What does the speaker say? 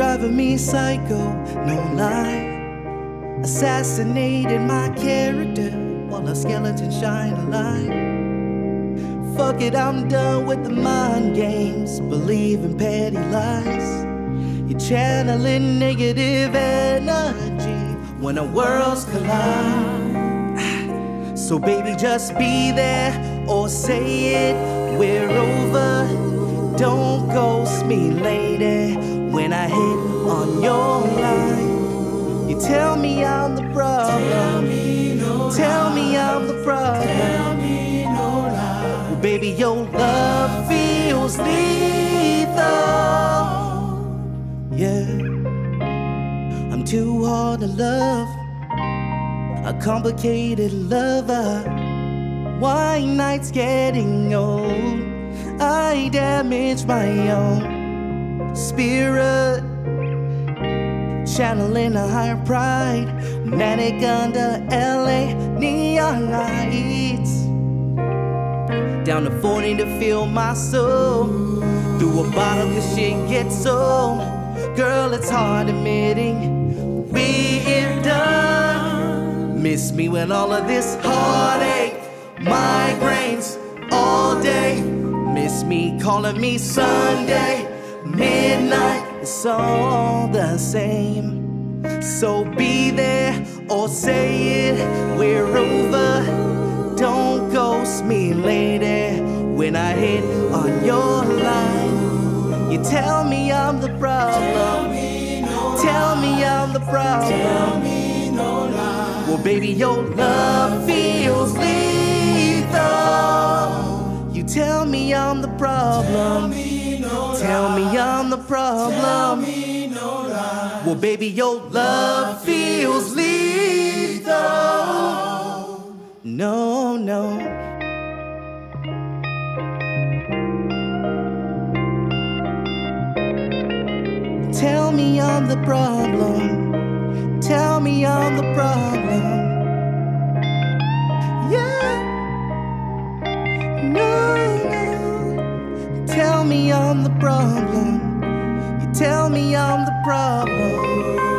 driving me psycho, no lie. Assassinated my character while a skeleton shine a light. Fuck it, I'm done with the mind games, believing petty lies. You're channeling negative energy when our worlds collide. So baby, just be there or say it, we're over. Don't ghost me lady when I hit on your line. You tell me I'm the problem, tell me, no tell me I'm the problem, tell me no lie. Well, baby, your love feels lethal. Yeah, I'm too hard to love, a complicated lover. White night's getting old, I damage my own spirit. Channeling a higher pride, manic under LA neon lights. Down to 40 to feel my soul, through a bottle 'cause shit gets old. Girl, it's hard admitting we're done. Miss me when all of this heartache, migraines all day. Miss me calling me Sunday, midnight. It's all the same. So be there or say it, we're over. Don't ghost me lady when I hit on your line. You tell me I'm the problem, tell me, no tell me I'm the problem, tell me no lie. Well baby, your love feels lethal. You tell me I'm the problem, tell me, no tell me I'm the problem, tell me no lie. Well baby, your love feels lethal. No, no. Tell me I'm the problem, tell me I'm the problem. Yeah, no, no. Tell me I'm the problem, you tell me I'm the problem.